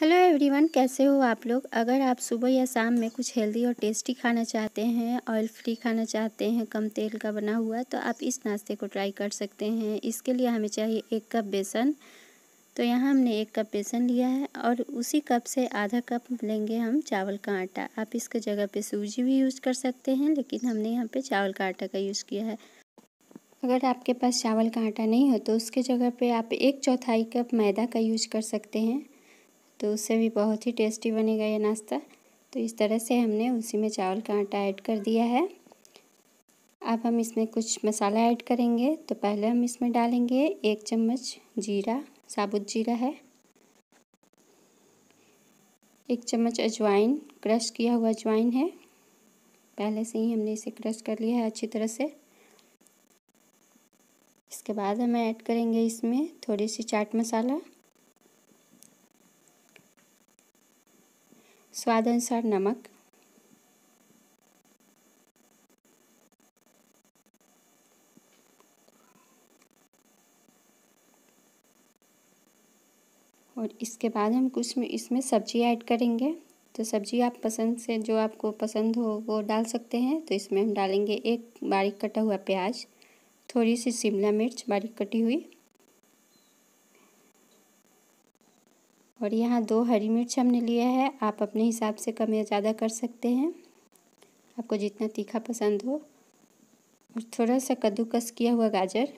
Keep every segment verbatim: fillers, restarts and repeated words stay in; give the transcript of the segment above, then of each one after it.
Hello everyone, कैसे हो आप लोग। अगर आप सुबह या शाम में कुछ हेल्दी और टेस्टी खाना चाहते हैं, ऑयल फ्री खाना चाहते हैं, कम तेल का बना हुआ, तो आप इस नाश्ते को ट्राई कर सकते हैं। इसके लिए हमें चाहिए एक कप बेसन। तो यहाँ हमने एक कप बेसन लिया है और उसी कप से आधा कप लेंगे हम चावल का आटा। आप इसके जगह पे सूजी भी यूज़ कर सकते हैं, लेकिन हमने यहाँ पर चावल का आटा का यूज़ किया है। अगर आपके पास चावल का आटा नहीं हो तो उसके जगह पर आप एक चौथाई कप मैदा का यूज़ कर सकते हैं, तो उससे भी बहुत ही टेस्टी बनेगा ये नाश्ता। तो इस तरह से हमने उसी में चावल का आटा ऐड कर दिया है। अब हम इसमें कुछ मसाला ऐड करेंगे। तो पहले हम इसमें डालेंगे एक चम्मच जीरा, साबुत जीरा है, एक चम्मच अजवाइन, क्रश किया हुआ अजवाइन है, पहले से ही हमने इसे क्रश कर लिया है अच्छी तरह से। इसके बाद हम ऐड करेंगे इसमें थोड़ी सी चाट मसाला, स्वाद अनुसार नमक, और इसके बाद हम कुछ में इसमें सब्जी ऐड करेंगे। तो सब्जी आप पसंद से, जो आपको पसंद हो वो डाल सकते हैं। तो इसमें हम डालेंगे एक बारीक कटा हुआ प्याज, थोड़ी सी शिमला मिर्च बारीक कटी हुई, और यहाँ दो हरी मिर्च हमने लिया है। आप अपने हिसाब से कम या ज़्यादा कर सकते हैं, आपको जितना तीखा पसंद हो। और थोड़ा सा कद्दूकस किया हुआ गाजर,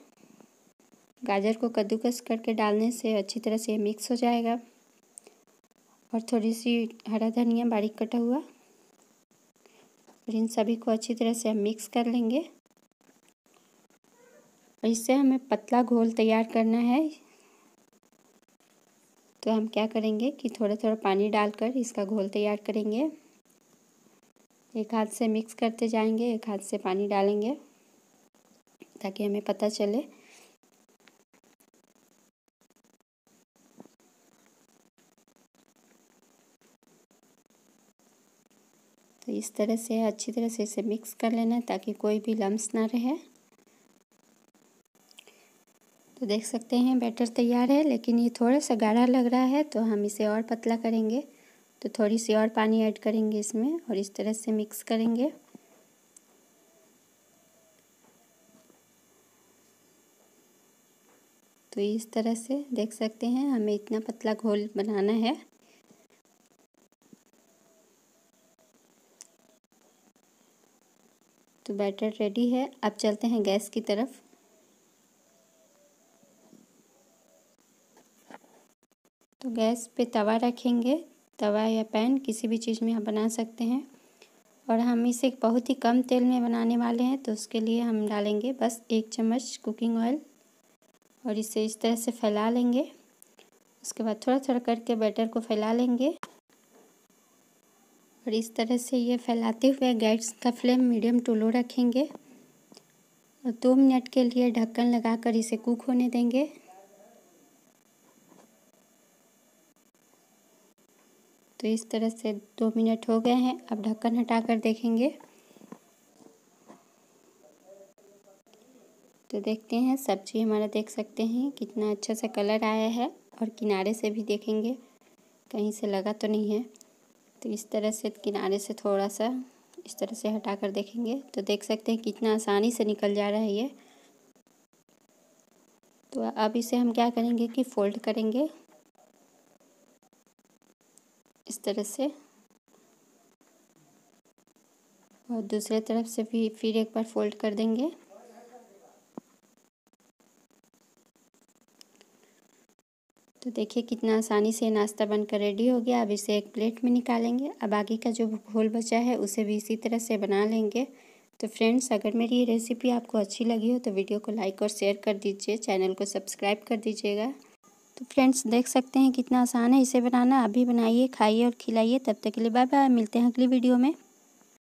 गाजर को कद्दूकस करके डालने से अच्छी तरह से मिक्स हो जाएगा। और थोड़ी सी हरा धनिया बारीक कटा हुआ, और इन सभी को अच्छी तरह से हम मिक्स कर लेंगे। और इससे हमें पतला घोल तैयार करना है। तो हम क्या करेंगे कि थोड़ा थोड़ा पानी डालकर इसका घोल तैयार करेंगे। एक हाथ से मिक्स करते जाएंगे, एक हाथ से पानी डालेंगे ताकि हमें पता चले। तो इस तरह से अच्छी तरह से इसे मिक्स कर लेना ताकि कोई भी लम्स ना रहे। तो देख सकते हैं बैटर तैयार है, लेकिन ये थोड़ा सा गाढ़ा लग रहा है, तो हम इसे और पतला करेंगे। तो थोड़ी सी और पानी ऐड करेंगे इसमें और इस तरह से मिक्स करेंगे। तो इस तरह से देख सकते हैं हमें इतना पतला घोल बनाना है। तो बैटर रेडी है। अब चलते हैं गैस की तरफ। तो गैस पे तवा रखेंगे, तवा या पैन किसी भी चीज़ में हम बना सकते हैं। और हम इसे बहुत ही कम तेल में बनाने वाले हैं, तो उसके लिए हम डालेंगे बस एक चम्मच कुकिंग ऑयल और इसे इस तरह से फैला लेंगे। उसके बाद थोड़ा थोड़ा करके बैटर को फैला लेंगे। और इस तरह से ये फैलाते हुए गैस का फ्लेम मीडियम टू लो रखेंगे और दो मिनट के लिए ढक्कन लगाकर इसे कुक होने देंगे। तो इस तरह से दो मिनट हो गए हैं। अब ढक्कन हटाकर देखेंगे। तो देखते हैं सब्जी हमारा, देख सकते हैं कितना अच्छा सा कलर आया है। और किनारे से भी देखेंगे कहीं से लगा तो नहीं है। तो इस तरह से किनारे से थोड़ा सा इस तरह से हटाकर देखेंगे। तो देख सकते हैं कितना आसानी से निकल जा रहा है ये। तो अब इसे हम क्या करेंगे कि फोल्ड करेंगे इस तरह से, और दूसरे तरफ से भी फिर एक बार फोल्ड कर देंगे। तो देखिए कितना आसानी से नाश्ता बनकर रेडी हो गया। अब इसे एक प्लेट में निकालेंगे। अब बाकी का जो घोल बचा है उसे भी इसी तरह से बना लेंगे। तो फ्रेंड्स, अगर मेरी ये रेसिपी आपको अच्छी लगी हो तो वीडियो को लाइक और शेयर कर दीजिए, चैनल को सब्सक्राइब कर दीजिएगा। तो फ्रेंड्स, देख सकते हैं कितना आसान है इसे बनाना। अभी बनाइए, खाइए और खिलाइए। तब तक के लिए बाय बाय, मिलते हैं अगली वीडियो में।